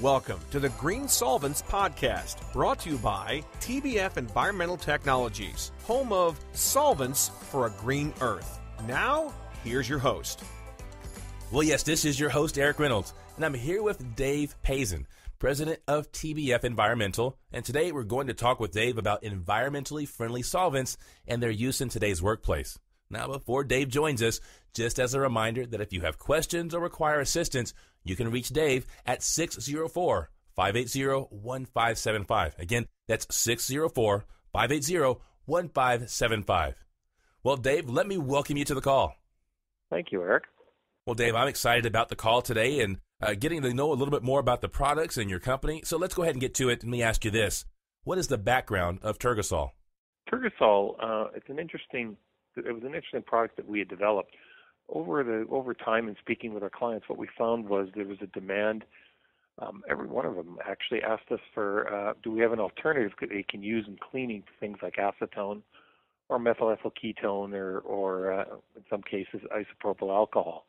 Welcome to the Green Solvents Podcast, brought to you by TBF Environmental Technologies, home of Solvents for a Green Earth. Now, here's your host. Well, yes, this is your host, Eric Reynolds, and I'm here with Dave Pasin, president of TBF Environmental, and today we're going to talk with Dave about environmentally friendly solvents and their use in today's workplace. Now, before Dave joins us, just as a reminder that if you have questions or require assistance, you can reach Dave at 604-580-1575. Again, that's 604-580-1575. Well, Dave, let me welcome you to the call. Thank you, Eric. Well, Dave, I'm excited about the call today and getting to know a little bit more about the products and your company. So let's go ahead and get to it. Let me ask you this. What is the background of Tergosol? Tergosol, it was an interesting product that we had developed. Over time and speaking with our clients, what we found was there was a demand. Every one of them actually asked us for, do we have an alternative that they can use in cleaning things like acetone or methyl ethyl ketone or in some cases, isopropyl alcohol.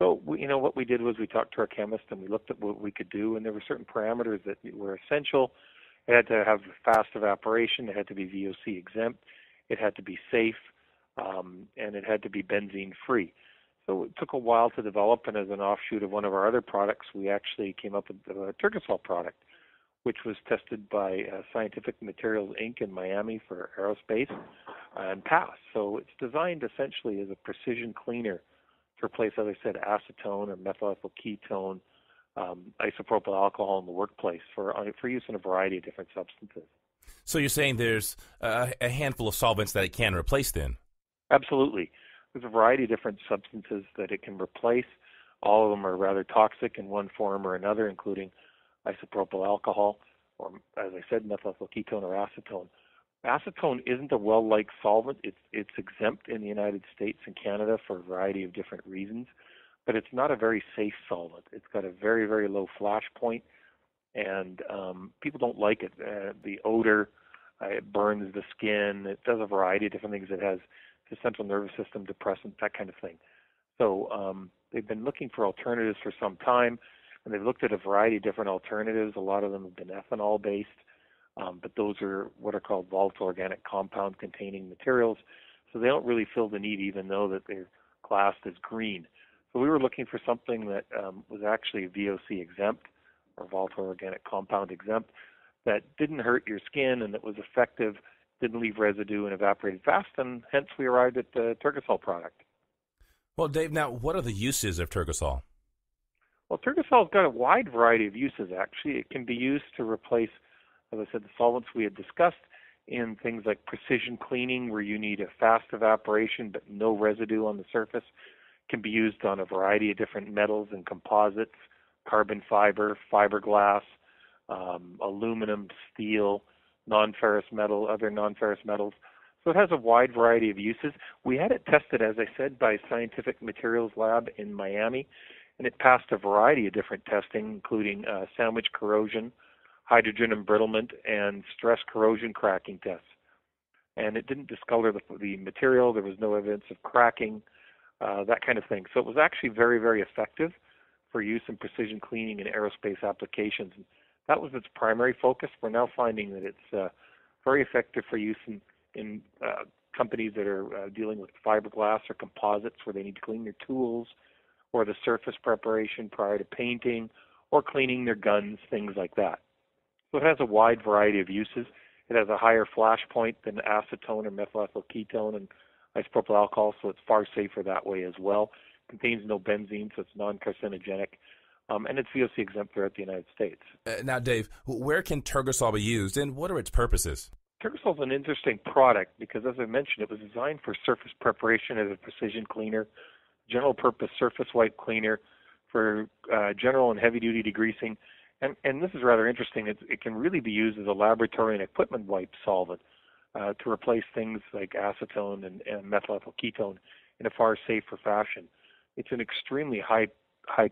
So, what we did was we talked to our chemist and we looked at what we could do, and there were certain parameters that were essential. It had to have fast evaporation. It had to be VOC exempt. It had to be safe. And it had to be benzene-free. So it took a while to develop, and as an offshoot of one of our other products, we actually came up with a Tergosol product, which was tested by Scientific Materials Inc. in Miami for aerospace and passed. So it's designed essentially as a precision cleaner to replace, as I said, acetone or methyl ethyl ketone, isopropyl alcohol in the workplace for use in a variety of different substances. So you're saying there's a handful of solvents that it can replace then? Absolutely. There's a variety of different substances that it can replace. All of them are rather toxic in one form or another, including isopropyl alcohol or, as I said, methyl ethyl ketone or acetone. Acetone isn't a well-liked solvent. It's exempt in the United States and Canada for a variety of different reasons, but it's not a very safe solvent. It's got a very, very low flash point, and people don't like it. The odor, it burns the skin. It does a variety of different things. It has the central nervous system depressant, that kind of thing. So they've been looking for alternatives for some time, and they've looked at a variety of different alternatives. A lot of them have been ethanol-based, but those are what are called volatile organic compound-containing materials. So they don't really feel the need, even though that they're classed as green. So we were looking for something that was actually VOC exempt or volatile organic compound exempt that didn't hurt your skin and that was effective, didn't leave residue, and evaporated fast, and hence we arrived at the Tergosol product. Well, Dave, now what are the uses of Tergosol? Well, Tergosol's got a wide variety of uses, actually. It can be used to replace, as I said, the solvents we had discussed in things like precision cleaning, where you need a fast evaporation but no residue on the surface. It can be used on a variety of different metals and composites, carbon fiber, fiberglass, aluminum, steel, non-ferrous metal, other non-ferrous metals. So it has a wide variety of uses. We had it tested, as I said, by Scientific Materials Lab in Miami, and it passed a variety of different testing, including sandwich corrosion, hydrogen embrittlement, and stress corrosion cracking tests. And it didn't discolor the material. There was no evidence of cracking, that kind of thing. So it was actually very, very effective for use in precision cleaning and aerospace applications. That was its primary focus. We're now finding that it's very effective for use in companies that are dealing with fiberglass or composites where they need to clean their tools or the surface preparation prior to painting or cleaning their guns, things like that. So it has a wide variety of uses. It has a higher flash point than acetone or methyl ethyl ketone and isopropyl alcohol, so it's far safer that way as well. It contains no benzene, so it's non-carcinogenic. And it's VOC exempt throughout the United States. Now, Dave, where can Tergosol be used, and what are its purposes? Tergosol is an interesting product because, as I mentioned, it was designed for surface preparation as a precision cleaner, general-purpose surface wipe cleaner, for general and heavy-duty degreasing. And this is rather interesting. It can really be used as a laboratory and equipment wipe solvent to replace things like acetone and methyl ethyl ketone in a far safer fashion. It's an extremely high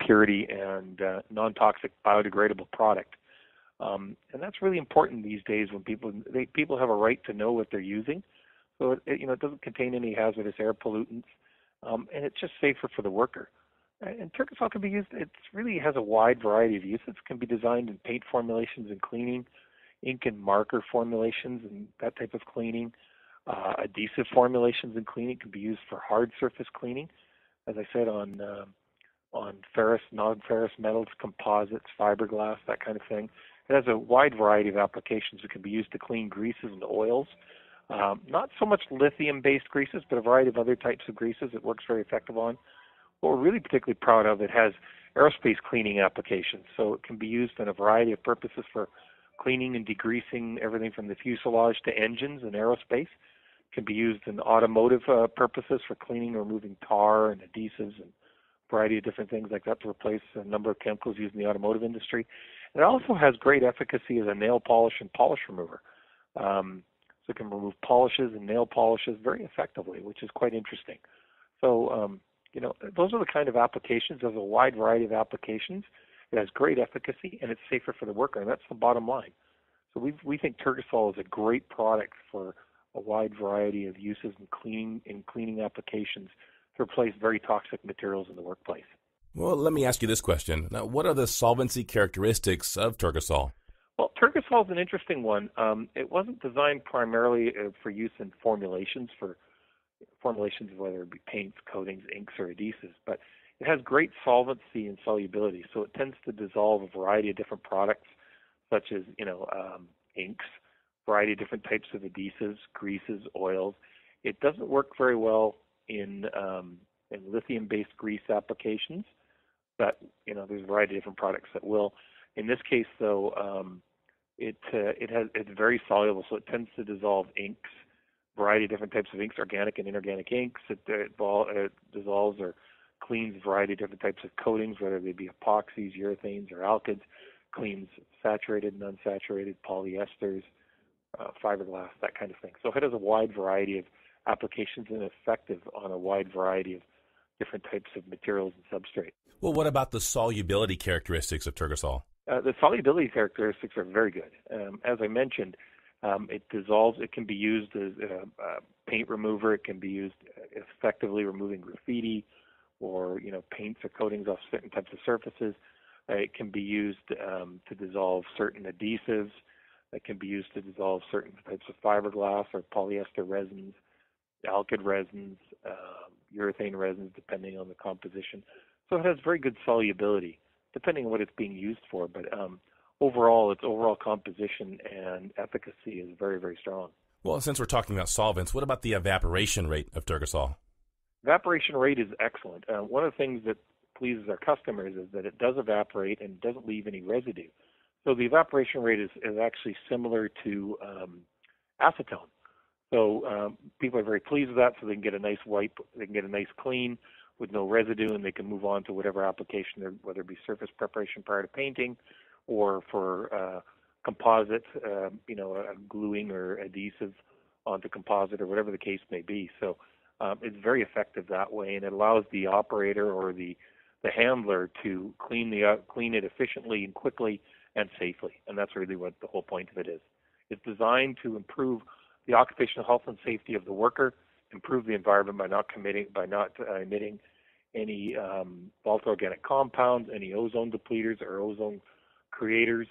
purity and non-toxic biodegradable product. And that's really important these days when people have a right to know what they're using. So it doesn't contain any hazardous air pollutants, and it's just safer for the worker. And Tergosol can be used, it really has a wide variety of uses. It can be designed in paint formulations and cleaning, ink and marker formulations and that type of cleaning, adhesive formulations and cleaning. It can be used for hard surface cleaning, as I said, on ferrous, non-ferrous metals, composites, fiberglass, that kind of thing. It has a wide variety of applications. It can be used to clean greases and oils. Not so much lithium-based greases, but a variety of other types of greases it works very effective on. What we're really particularly proud of, it has aerospace cleaning applications. So it can be used in a variety of purposes for cleaning and degreasing everything from the fuselage to engines in aerospace. It can be used in automotive purposes for cleaning or removing tar and adhesives and a variety of different things like that to replace a number of chemicals used in the automotive industry. It also has great efficacy as a nail polish and polish remover. So it can remove polishes and nail polishes very effectively, which is quite interesting. So, you know, those are the kind of applications. There's a wide variety of applications. It has great efficacy, and it's safer for the worker, and that's the bottom line. So we think Tergosol is a great product for a wide variety of uses and cleaning applications to replace very toxic materials in the workplace. Well, let me ask you this question. Now, what are the solvency characteristics of Tergosol? Well, Tergosol is an interesting one. It wasn't designed primarily for use in formulations, whether it be paints, coatings, inks, or adhesives, but it has great solvency and solubility, so it tends to dissolve a variety of different products, such as, inks, a variety of different types of adhesives, greases, oils. It doesn't work very well in lithium-based grease applications, but, there's a variety of different products that will. In this case, though, it's very soluble, so it tends to dissolve inks, a variety of different types of inks, organic and inorganic inks. It dissolves or cleans a variety of different types of coatings, whether they be epoxies, urethanes, or alkyds, cleans saturated and unsaturated polyesters, fiberglass, that kind of thing. So it has a wide variety of applications and effective on a wide variety of different types of materials and substrates. Well, what about the solubility characteristics of Tergosol? The solubility characteristics are very good. As I mentioned, it dissolves. It can be used as a paint remover. It can be used effectively removing graffiti or paints or coatings off certain types of surfaces. It can be used to dissolve certain adhesives. It can be used to dissolve certain types of fiberglass or polyester resins, alkyd resins, urethane resins, depending on the composition. So it has very good solubility, depending on what it's being used for. But overall, its overall composition and efficacy is very, very strong. Well, since we're talking about solvents, what about the evaporation rate of Tergosol? Evaporation rate is excellent. One of the things that pleases our customers is that it does evaporate and doesn't leave any residue. So the evaporation rate is actually similar to acetone. So people are very pleased with that, so they can get a nice wipe, they can get a nice clean with no residue, and they can move on to whatever application, whether it be surface preparation prior to painting or for composites, gluing or adhesive onto composite or whatever the case may be. So it's very effective that way, and it allows the operator or the handler to clean it efficiently and quickly and safely, and that's really what the whole point of it is. It's designed to improve the occupational health and safety of the worker, improve the environment by not emitting any volatile organic compounds, any ozone depleters or ozone creators,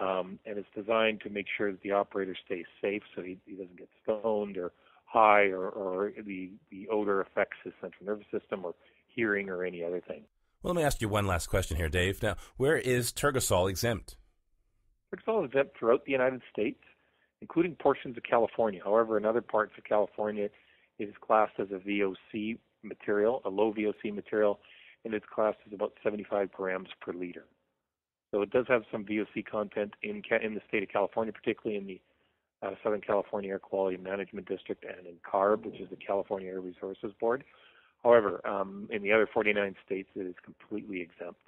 and it's designed to make sure that the operator stays safe so he doesn't get stoned or high or the odor affects his central nervous system or hearing or any other thing. Well, let me ask you one last question here, Dave. Now, where is Tergosol exempt? Tergosol is exempt throughout the United States, including portions of California. However, in other parts of California, it is classed as a VOC material, a low VOC material, and it's classed as about 75 grams per liter. So it does have some VOC content in the state of California, particularly in the Southern California Air Quality Management District and in CARB, which is the California Air Resources Board. However, in the other 49 states, it is completely exempt.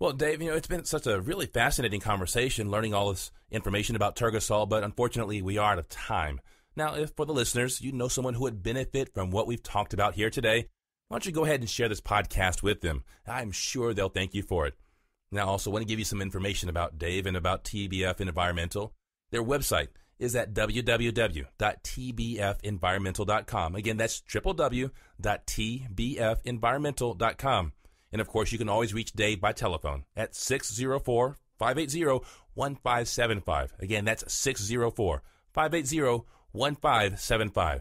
Well, Dave, it's been such a really fascinating conversation learning all this information about Tergosol, but unfortunately, we are out of time. Now, if for the listeners, you know someone who would benefit from what we've talked about here today, why don't you go ahead and share this podcast with them? I'm sure they'll thank you for it. Now, I also want to give you some information about Dave and about TBF Environmental. Their website is at www.tbfenvironmental.com. Again, that's www.tbfenvironmental.com. And of course, you can always reach Dave by telephone at 604-580-1575. Again, that's 604-580-1575.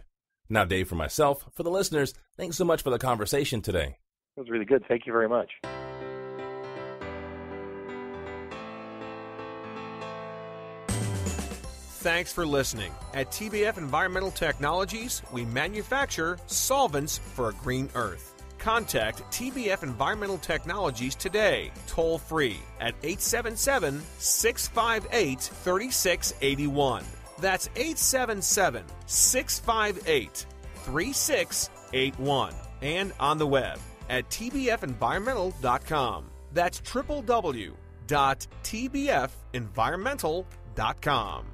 Now, Dave, for myself, for the listeners, thanks so much for the conversation today. It was really good. Thank you very much. Thanks for listening. At TBF Environmental Technologies, we manufacture solvents for a green earth. Contact TBF Environmental Technologies today, toll free at 877-658-3681. That's 877-658-3681. And on the web at tbfenvironmental.com. That's www.tbfenvironmental.com.